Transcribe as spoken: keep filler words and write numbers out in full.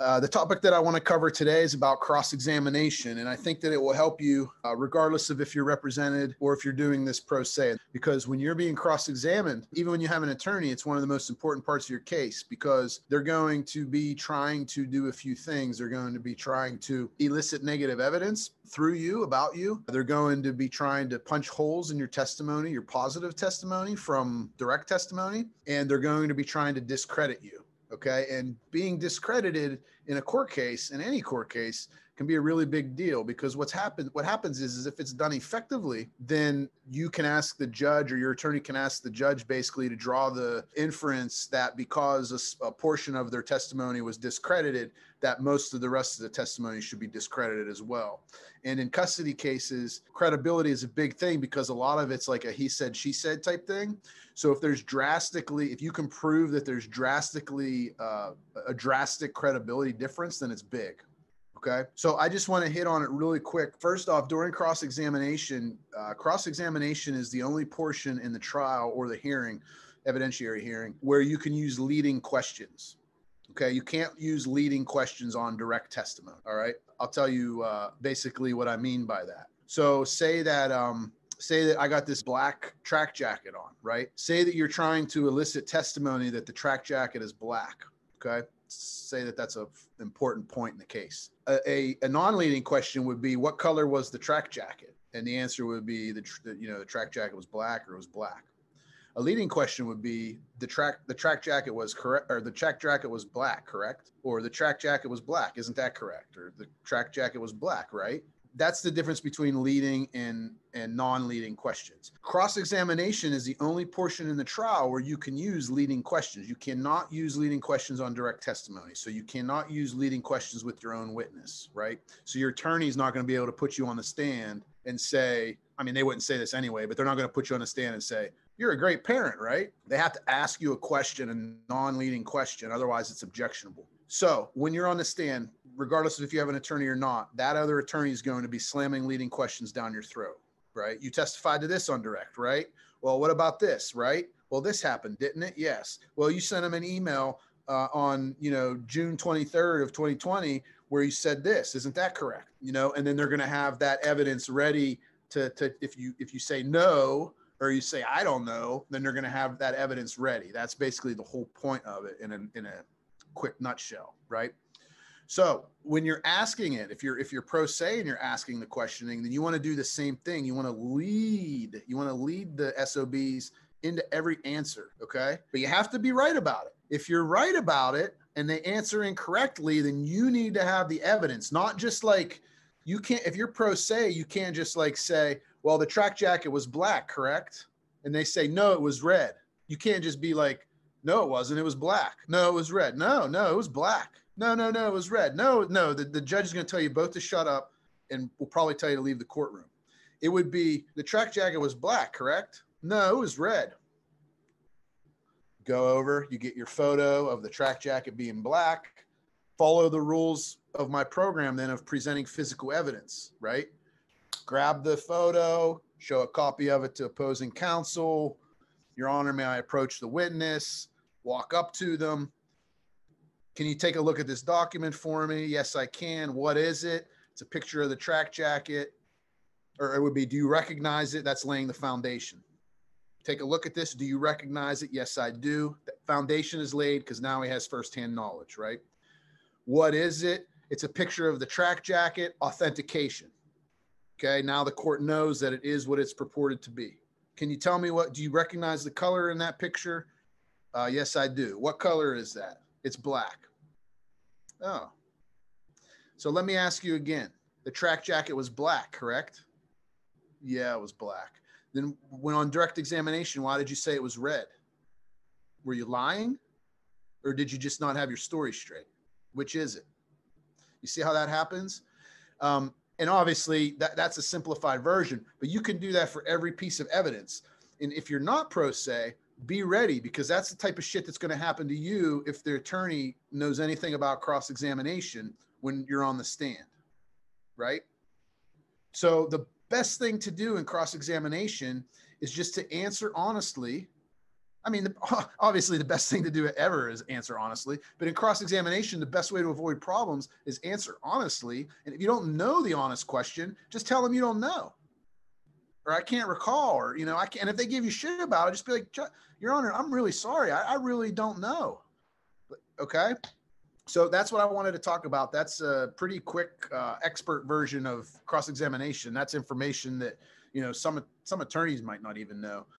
Uh, the topic that I want to cover today is about cross-examination, and I think that it will help you uh, regardless of if you're represented or if you're doing this pro se, because when you're being cross-examined, even when you have an attorney, it's one of the most important parts of your case because they're going to be trying to do a few things. They're going to be trying to elicit negative evidence through you, about you. They're going to be trying to punch holes in your testimony, your positive testimony from direct testimony, and they're going to be trying to discredit you. Okay. And being discredited in a court case, in any court case, can be a really big deal because what's happened, what happens is, is if it's done effectively, then you can ask the judge or your attorney can ask the judge basically to draw the inference that because a, a portion of their testimony was discredited, that most of the rest of the testimony should be discredited as well. And in custody cases, credibility is a big thing because a lot of it's like a he said, she said type thing. So if there's drastically, if you can prove that there's drastically uh, a drastic credibility difference, then it's big. Okay. So I just want to hit on it really quick. First off, during cross-examination, uh, cross-examination is the only portion in the trial or the hearing, evidentiary hearing, where you can use leading questions. Okay. You can't use leading questions on direct testimony. All right. I'll tell you uh, basically what I mean by that. So say that, um, say that I got this black track jacket on, right? Say that you're trying to elicit testimony that the track jacket is black. Okay. Say that that's an important point in the case. A, a, a non-leading question would be, what color was the track jacket? And the answer would be, the, the you know, the track jacket was black or it was black. A leading question would be, the track the track jacket was correct, or the track jacket was black, correct? Or the track jacket was black, isn't that correct? Or the track jacket was black, right? That's the difference between leading and, and non-leading questions. Cross-examination is the only portion in the trial where you can use leading questions. You cannot use leading questions on direct testimony. So you cannot use leading questions with your own witness, right? So your attorney is not going to be able to put you on the stand and say, I mean, they wouldn't say this anyway, but they're not going to put you on the stand and say, you're a great parent, right? They have to ask you a question, a non-leading question. Otherwise, it's objectionable. So when you're on the stand, regardless of if you have an attorney or not, that other attorney is going to be slamming leading questions down your throat, right? You testified to this on direct, right? Well, what about this, right? Well, this happened, didn't it? Yes. Well, you sent him an email uh, on, you know, June twenty-third of twenty twenty, where you said this, isn't that correct? You know, and then they're going to have that evidence ready to, to, if you, if you say no, or you say, I don't know, then they're going to have that evidence ready. That's basically the whole point of it in a, in a quick nutshell, right? So when you're asking it, if you're if you're pro se and you're asking the questioning, then you want to do the same thing. You want to lead, you want to lead the S O Bs into every answer, okay? But you have to be right about it. If you're right about it and they answer incorrectly, then you need to have the evidence, not just like you can't, if you're pro se, you can't just like say, well, the track jacket was black, correct? And they say, no, it was red. You can't just be like, no, it wasn't, it was black. No, it was red. No, no, it was black. No, no, no, it was red. No, no, the, the judge is going to tell you both to shut up and will probably tell you to leave the courtroom. It would be, the track jacket was black, correct? No, it was red. Go over, you get your photo of the track jacket being black. Follow the rules of my program then of presenting physical evidence, right? Grab the photo, show a copy of it to opposing counsel. Your Honor, may I approach the witness? Walk up to them. Can you take a look at this document for me? Yes, I can. What is it? It's a picture of the track jacket. Or it would be, do you recognize it? That's laying the foundation. Take a look at this. Do you recognize it? Yes, I do. The foundation is laid because now he has firsthand knowledge, right? What is it? It's a picture of the track jacket. Authentication. Okay, now the court knows that it is what it's purported to be. Can you tell me what, do you recognize the color in that picture? Uh, yes, I do. What color is that? It's black. Oh. So let me ask you again. The track jacket was black, correct? Yeah, it was black. Then when on direct examination, why did you say it was red? Were you lying? Or did you just not have your story straight? Which is it? You see how that happens? Um, And obviously that, that's a simplified version, but you can do that for every piece of evidence. And if you're not pro se, be ready, because that's the type of shit that's going to happen to you if the attorney knows anything about cross-examination when you're on the stand, right? So the best thing to do in cross-examination is just to answer honestly I mean, the, obviously the best thing to do ever is answer honestly, but in cross-examination, the best way to avoid problems is answer honestly. And if you don't know the honest question, just tell them you don't know, or I can't recall, or, you know, I can't, and if they give you shit about it, just be like, Your Honor, I'm really sorry. I, I really don't know. But, okay. So that's what I wanted to talk about. That's a pretty quick uh, expert version of cross-examination. That's information that, you know, some, some attorneys might not even know.